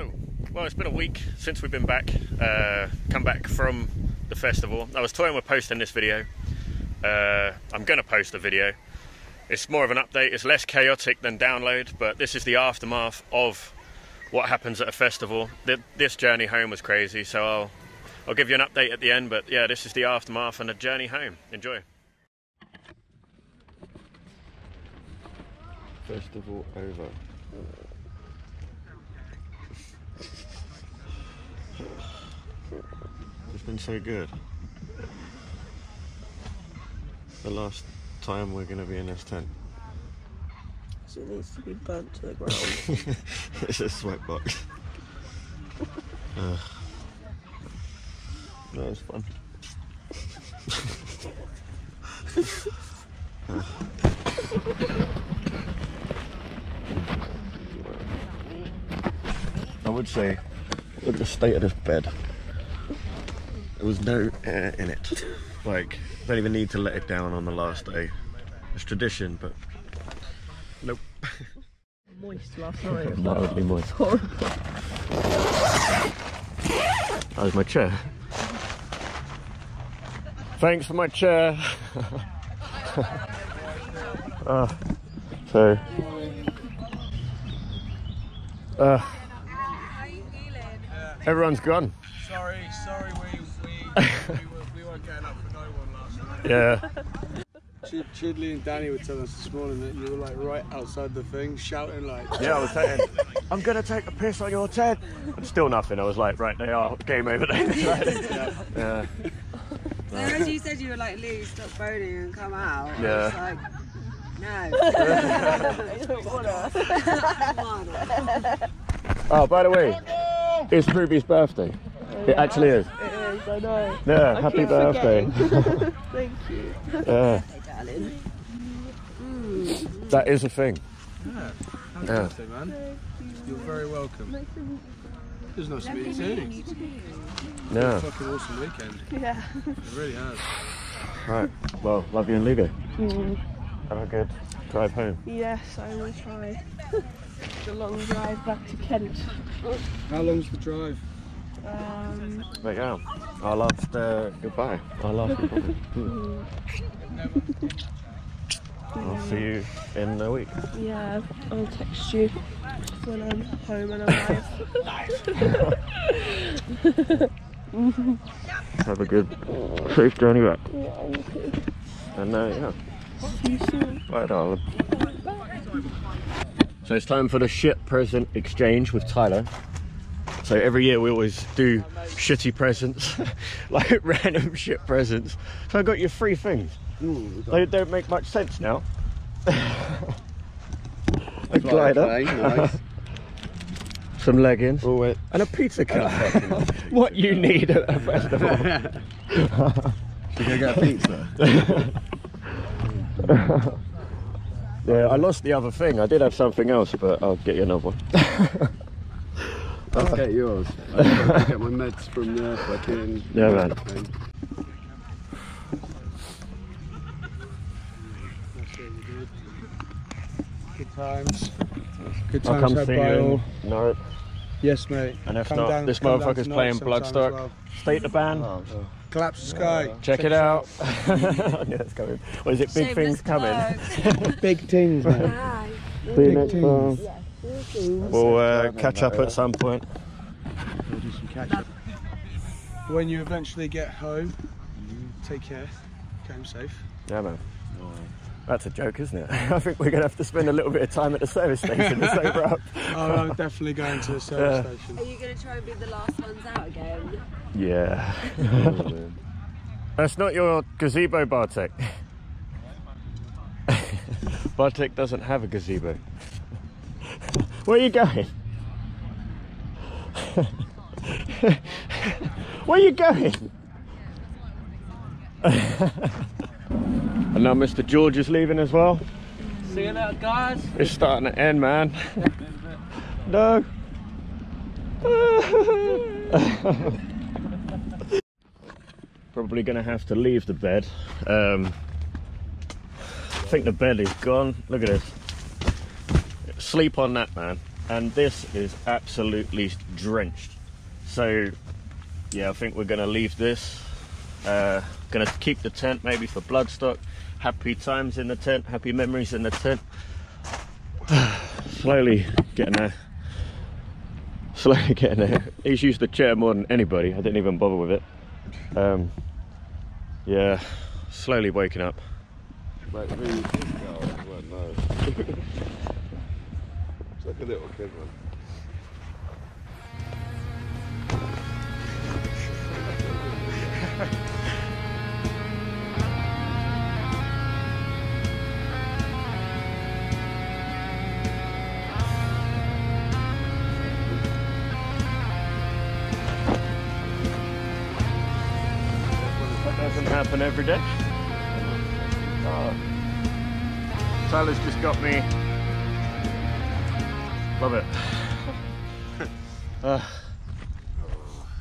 So, well, it's been a week since we've been back, come back from the festival. I was toying with posting this video. I'm gonna post the video. It's more of an update. It's less chaotic than Download, but this is the aftermath of what happens at a festival. This journey home was crazy, so I'll give you an update at the end, but yeah, this is the aftermath and the journey home. Enjoy. Festival over. It's been so good. The last time we're going to be in this tent. So it needs to be burnt to the ground. It's a sweatbox. That was fun. I would say, with the state of this bed, there was no air in it. Like, don't even need to let it down on the last day. It's tradition, but nope. Moist last night. Mildly moist. It's horrible. That was my chair. Thanks for my chair. Everyone's gone. Sorry, we weren't getting up for no one last night. Yeah. Chidley and Danny were telling us this morning that you were like right outside the thing, shouting like... Yeah, I was saying, I'm going to take a piss on your tent. And still nothing. I was like, right, they are. Game over. Yeah. So as you said, you were like, Lee, stop boning and come out. Yeah. I was like, no. I don't wanna. Oh, by the way, it's Ruby's birthday. It actually is. It is, I know. Yeah, I happy birthday. Thank you. Yeah. Happy birthday, darling. Mm. That is a thing. Yeah, happy birthday, man. You're very welcome. There's no speed too. Yeah. It's a fucking awesome weekend. Yeah. It really has. Right, well, love you in Lugo. Mm. Have a good drive home. Yes, I will try. It's a long drive back to Kent. How long's the drive? There you go. Our last goodbye. Our last goodbye. I'll see you in a week. Yeah, I'll text you when I'm home and alive. Have a good, safe journey back. Yeah, and see you soon. Bye, darling. Bye. So it's time for the shit present exchange with Tyler. So every year we always do shitty presents, like random shit presents. So I got you three things. Ooh, they don't make much sense now. A glider, nice. Some leggings, and a pizza cup. What you need at a festival. Should we go get a pizza? Yeah, I lost the other thing. I did have something else, but I'll get you another one. I'll get yours. I'll get my meds from the fucking... Yeah, man. Good times. Good times. I'll come see you in Norwich. Yes, mate. And if not, this motherfucker's playing Bloodstock. State the band. Collapse the sky. Check it out. Yeah, it's coming. What is it? Big things coming. Big things, man. Big things. We'll catch up at some point. We'll do some catch up. When you eventually get home, take care. Come safe. Yeah, man. No. That's a joke, isn't it? I think we're going to have to spend a little bit of time at the service station to sober up. Oh, I'm definitely going to the service station. Are you going to try and be the last ones out again? Yeah. Oh, that's not your gazebo, Bartek. Bartek doesn't have a gazebo. Where are you going? Where are you going? And now Mr. George is leaving as well. See you later, guys. It's starting to end, man. No. Probably going to have to leave the bed. I think the bed is gone. Look at this. Sleep on that, man. and this is absolutely drenched. So yeah, I think we're gonna leave this, gonna keep the tent maybe for Bloodstock. Happy times in the tent, happy memories in the tent. Slowly getting there. Slowly getting there. He's used the chair more than anybody. I didn't even bother with it. Yeah, slowly waking up. Like me, no, it's like a little kid, man. Happen every day. Oh. Tyler's just got me. Love it. Are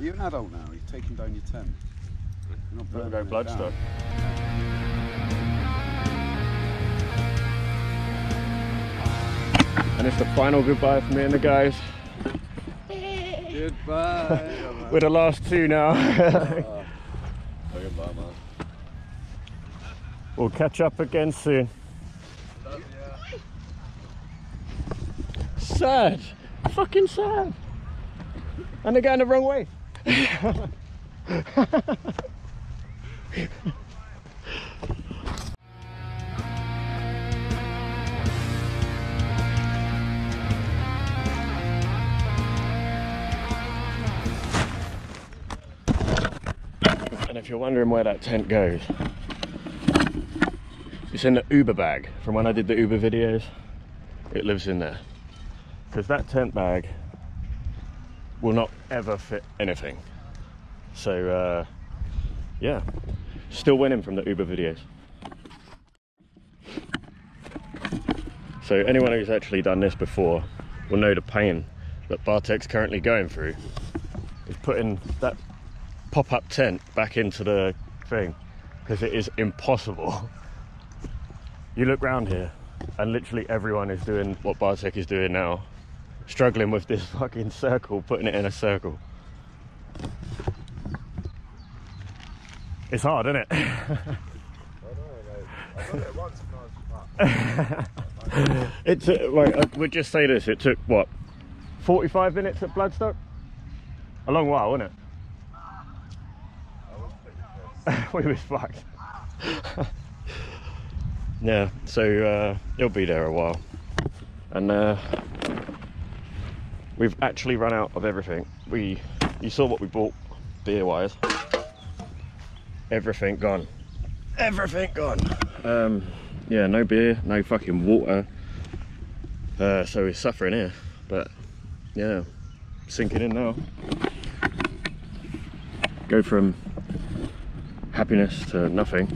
you an adult now? Are you taking down your tent? You're not burning it Bloodstock. And it's the final goodbye from me and the guys. Goodbye. We're the last two now. Goodbye, man. We'll catch up again soon. Love ya. Sad. Fucking sad. And they're going the wrong way. And if you're wondering where that tent goes, it's in the Uber bag from when I did the Uber videos. It lives in there because that tent bag will not ever fit anything. So yeah, still winning from the Uber videos. So anyone who's actually done this before will know the pain that Bartek's currently going through is putting that pop-up tent back into the thing because it is impossible. You look round here and literally everyone is doing what Bartek is doing now, struggling with this fucking circle, putting it in a circle. It's hard, isn't it? It took, like, I would just say this, it took what, 45 minutes at Bloodstock? A long while, wasn't it? We was fucked. Yeah, so it'll be there a while, and we've actually run out of everything. You saw what we bought beer-wise. Everything gone. Everything gone. Yeah, no beer, no fucking water. So we're suffering here, but yeah, sinking in now. Go from happiness to nothing.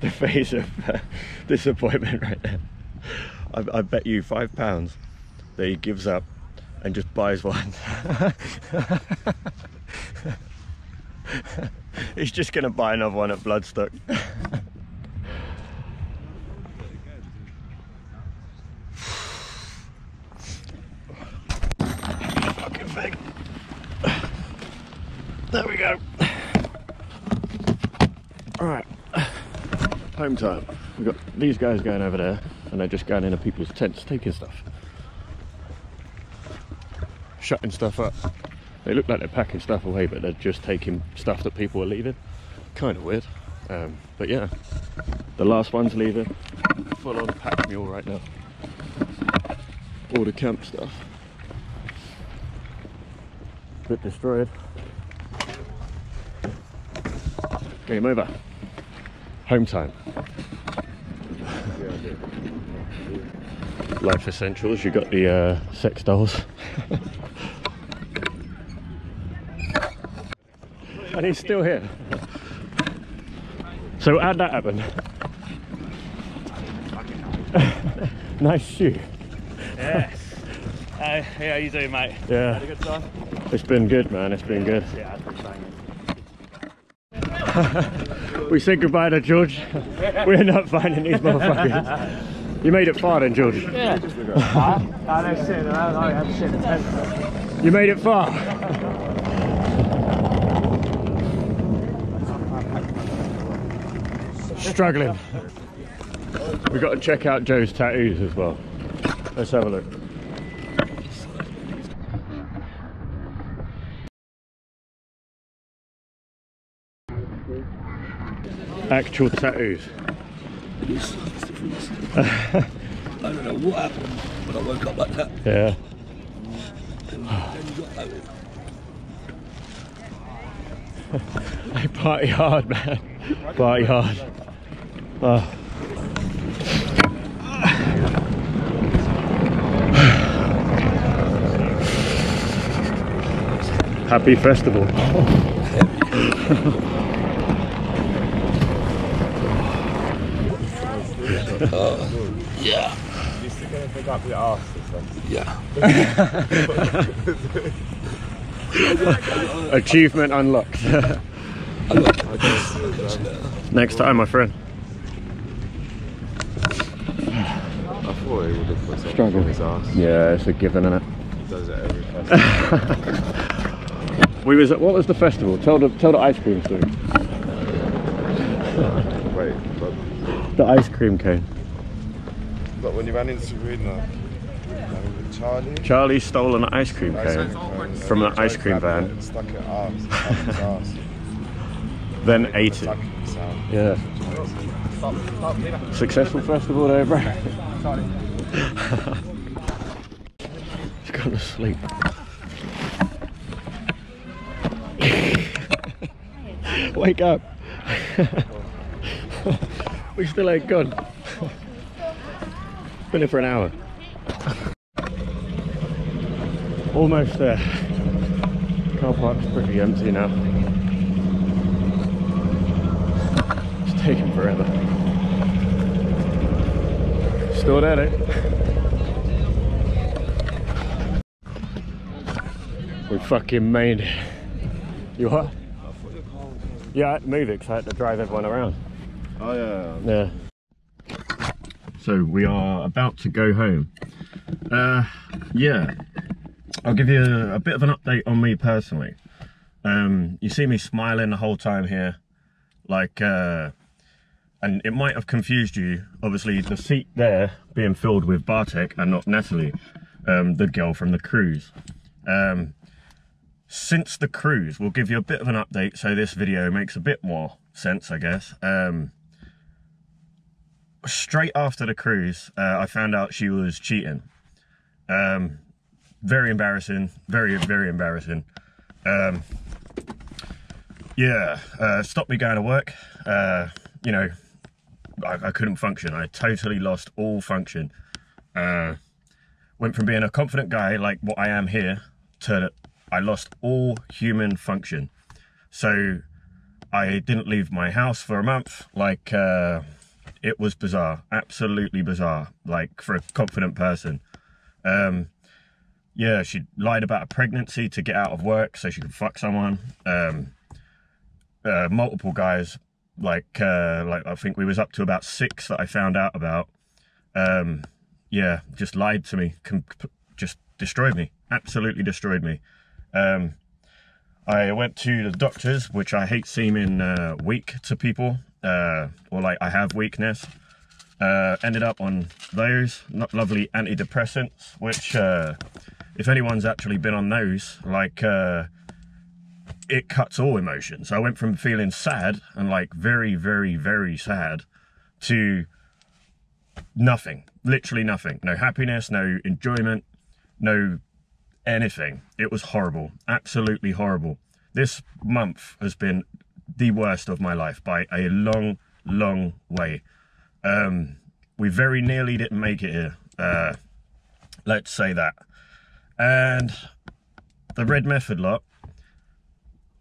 The face of disappointment right there. I bet you £5 that he gives up and just buys one. He's just gonna buy another one at Bloodstock. Fucking thing. There we go. Alright, home time. We've got these guys going over there and they're just going into people's tents, taking stuff. Shutting stuff up. They look like they're packing stuff away, but they're just taking stuff that people are leaving. Kind of weird. But yeah, the last one's leaving. Full on pack mule right now. All the camp stuff. Bit destroyed. Game over. Home time. Life essentials, you got the sex dolls. And he's still here. So how'd that happen? Nice shoe. Yes. Hey, how you doing, mate? Yeah. Had a good time? It's been good, man. It's been good. Yeah, it's been banging. We said goodbye to George. We're not finding these motherfuckers. You made it far then, George? Yeah. I had to sit in the tent. You made it far? Struggling. We've got to check out Joe's tattoos as well. Let's have a look. Actual tattoos. I don't know what happened when I woke up like that. Yeah. Then you got that. I party hard, man. Party hard. Oh. Happy festival. Yeah. You stick anything up your arse this one? Yeah. Achievement unlocked. Next time, my friend. I thought he would have put something on his arse. Yeah, it's a given, isn't it? He does it every festival. We was at, what was the festival? Tell the ice cream story. Wait, but the ice cream cone. But when you ran into Serena, Charlie stole an ice cream cone from an ice cream van and stuck it up his ass. Then ate it. Yeah. Successful festival there, bro. He's gone to sleep. Wake up. We still ain't gone. Been here for an hour. Almost there. Car park's pretty empty now. It's taking forever. Still at it. We fucking made it. You what? Yeah, I had to move it because I had to drive everyone around. Oh yeah. Yeah. So we are about to go home. Yeah. I'll give you a bit of an update on me personally. You see me smiling the whole time here, like, and it might have confused you. Obviously, the seat there being filled with Bartek and not Natalie, the girl from the cruise. Since the cruise, we'll give you a bit of an update, so this video makes a bit more sense, I guess. Straight after the cruise, I found out she was cheating. Very embarrassing, very embarrassing. Yeah, stopped me going to work. You know, I couldn't function. I totally lost all function. Went from being a confident guy, like what I am here, to I lost all human function. So I didn't leave my house for a month. Like, it was bizarre, absolutely bizarre, like, for a confident person. Yeah, she lied about a pregnancy to get out of work so she could fuck someone. Multiple guys, like I think we was up to about 6 that I found out about. Yeah, just lied to me, just destroyed me, absolutely destroyed me. I went to the doctors, which I hate seeming weak to people, or like I have weakness. Ended up on those not lovely antidepressants, which if anyone's actually been on those, like, it cuts all emotions. I went from feeling sad and like very sad to nothing, literally nothing. No happiness, no enjoyment, no anything. It was horrible, absolutely horrible. This month has been the worst of my life by a long way. We very nearly didn't make it here, let's say that. And the Red Method lot,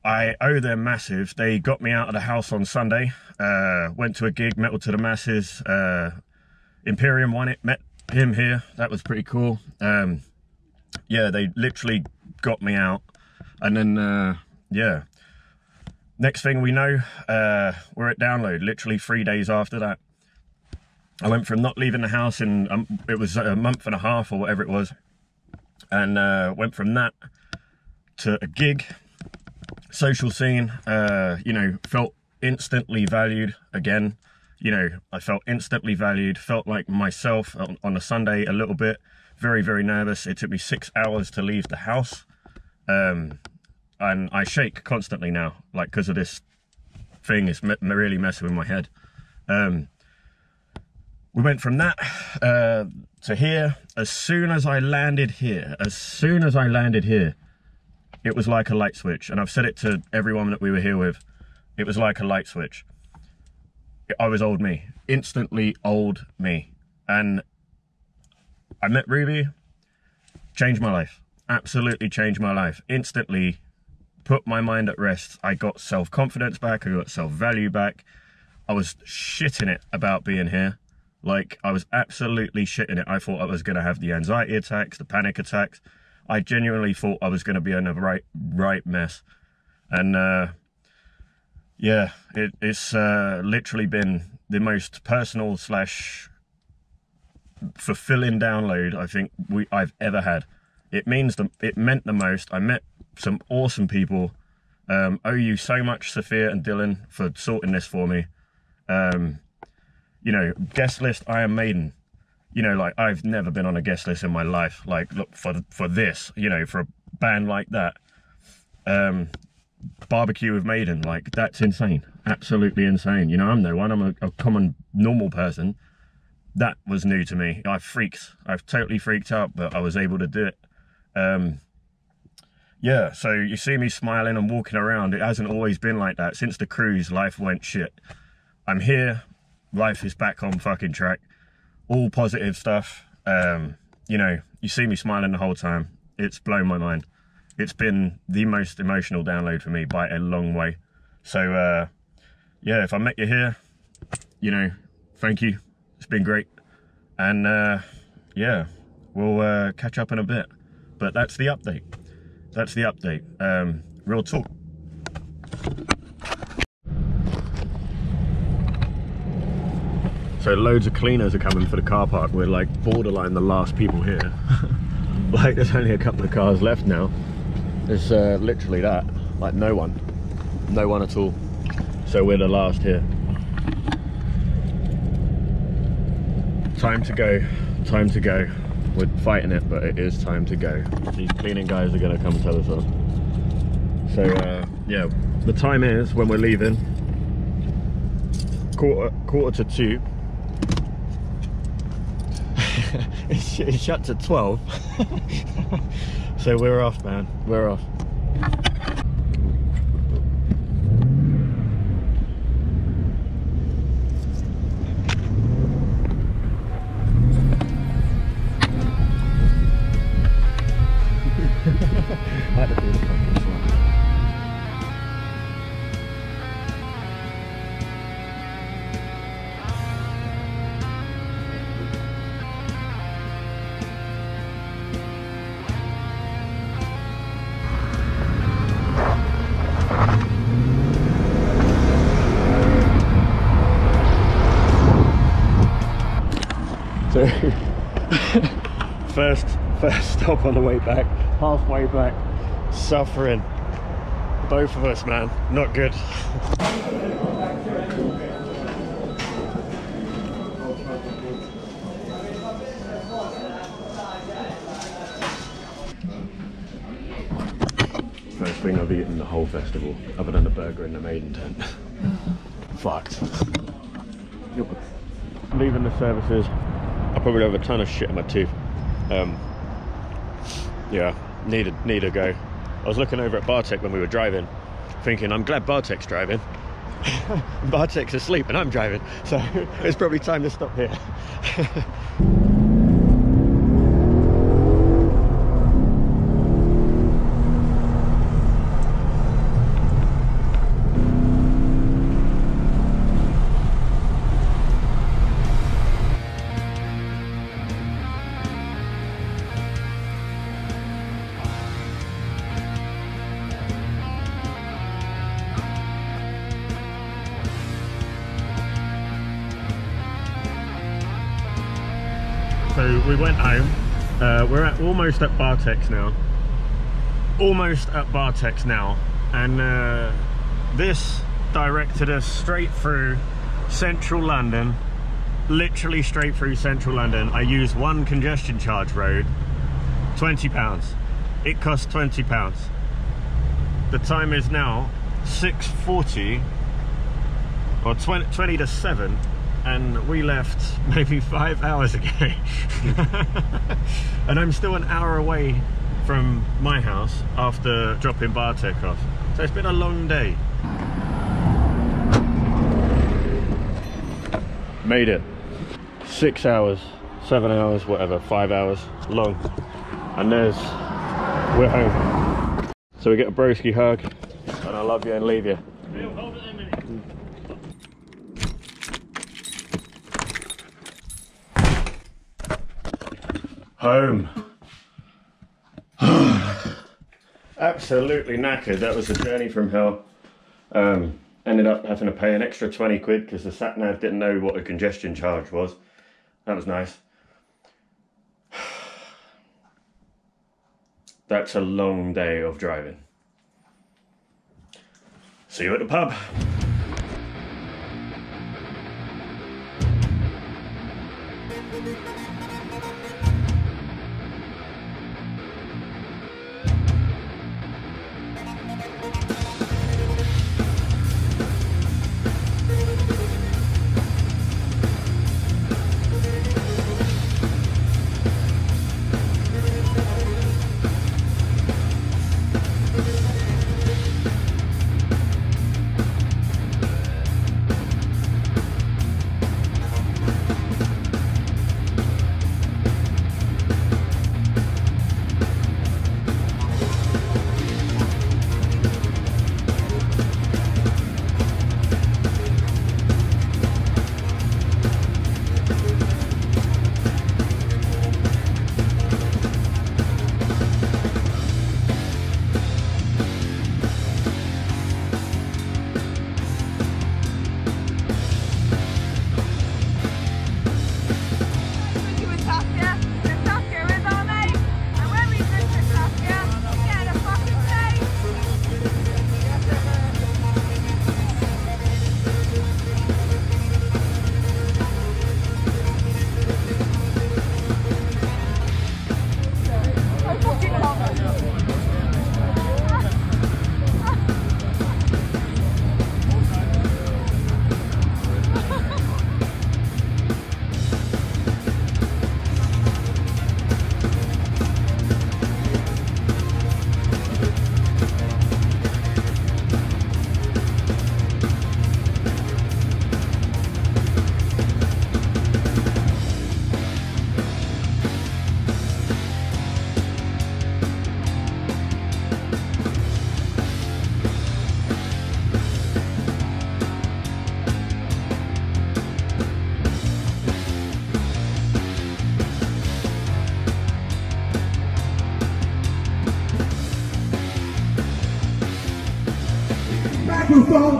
I owe them massive. They got me out of the house on Sunday. Went to a gig, Metal to the Masses. Imperium won it, met him here, that was pretty cool. yeah, they literally got me out. And then, yeah. Next thing we know, we're at Download, literally 3 days after that. I went from not leaving the house in, it was a month and a half or whatever it was, and went from that to a gig, social scene, you know, felt instantly valued again. You know, I felt instantly valued, felt like myself on a Sunday a little bit, very, very nervous. It took me 6 hours to leave the house. And I shake constantly now, like, because of this thing. It's really messing with my head. We went from that to here. As soon as I landed here, it was like a light switch. And I've said it to everyone that we were here with. It was like a light switch. I was old me. Instantly old me. And I met Ruby. Changed my life. Absolutely changed my life. Instantly put my mind at rest. I got self-confidence back. I got self-value back. I was shitting it about being here. Like, I was absolutely shitting it. I thought I was going to have the anxiety attacks, the panic attacks. I genuinely thought I was going to be in a right mess. And, yeah, it's literally been the most personal / fulfilling Download I think I've ever had. It meant the most. I met some awesome people. Owe you so much, Sophia and Dylan, for sorting this for me. You know, guest list Iron Maiden. You know, like, I've never been on a guest list in my life. Like, look, for this, you know, for a band like that. Barbecue with Maiden, like, that's insane. Absolutely insane. You know, I'm no one. I'm a common, normal person. That was new to me. I've totally freaked out, but I was able to do it. Yeah, so you see me smiling and walking around. It hasn't always been like that. Since the cruise, life went shit. I'm here. Life is back on fucking track. All positive stuff. You know, you see me smiling the whole time. It's blown my mind. It's been the most emotional Download for me by a long way. So, yeah, if I met you here, you know, thank you. It's been great. And, yeah, we'll catch up in a bit. But that's the update. That's the update. Real talk. So loads of cleaners are coming for the car park. We're like borderline the last people here. Like, there's only a couple of cars left now. It's literally that, like, no one at all. So we're the last here. Time to go, time to go. We're fighting it, but it is time to go. These cleaning guys are gonna come tell us off. So yeah, the time is, when we're leaving, quarter to two. It's shut to 12. So we're off, man. We're off. First stop on the way back, halfway back, suffering. Both of us, man, not good. First thing I've eaten the whole festival, other than the burger in the Maiden tent. Fucked. Leaving the services, I probably have a ton of shit in my tooth. Yeah, need a go. I was looking over at Bartek when we were driving, thinking, I'm glad Bartek's driving. Bartek's asleep and I'm driving, so it's probably time to stop here. So we went home. We're almost at Bartek's now. And this directed us straight through central London, literally straight through central London. I used one congestion charge road, £20. It cost £20. The time is now 6:40, or 20 to 7, and we left maybe 5 hours ago. And I'm still an hour away from my house after dropping Bartek off. So it's been a long day. Made it. 6 hours, 7 hours, whatever, 5 hours long. And we're home. So we get a broski hug, and I love you and leave you. Hold it a minute. Home. Absolutely knackered. That was a journey from hell. Ended up having to pay an extra 20 quid because the sat nav didn't know what a congestion charge was. That was nice. That's a long day of driving. See you at the pub.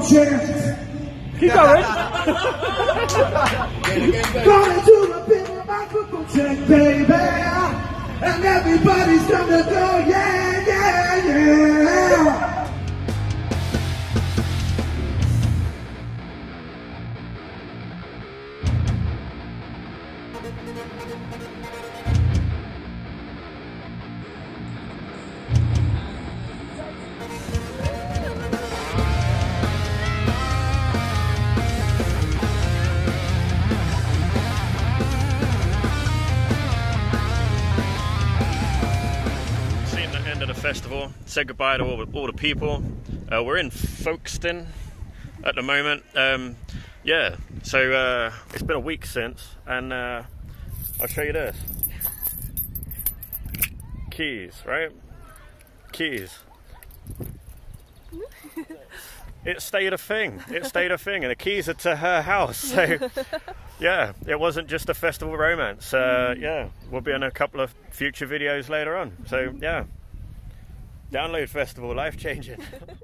Chest. Keep going. Gonna do a bit of microphone check, baby. And everybody's gonna go, yeah, yeah, yeah. Festival, said goodbye to all the people. We're in Folkston at the moment. Yeah, so it's been a week since, and I'll show you this. Keys, right? Keys. It stayed a thing. It stayed a thing, and the keys are to her house. So yeah, it wasn't just a festival romance. Yeah, we'll be in a couple of future videos later on. So yeah. Download Festival, life-changing.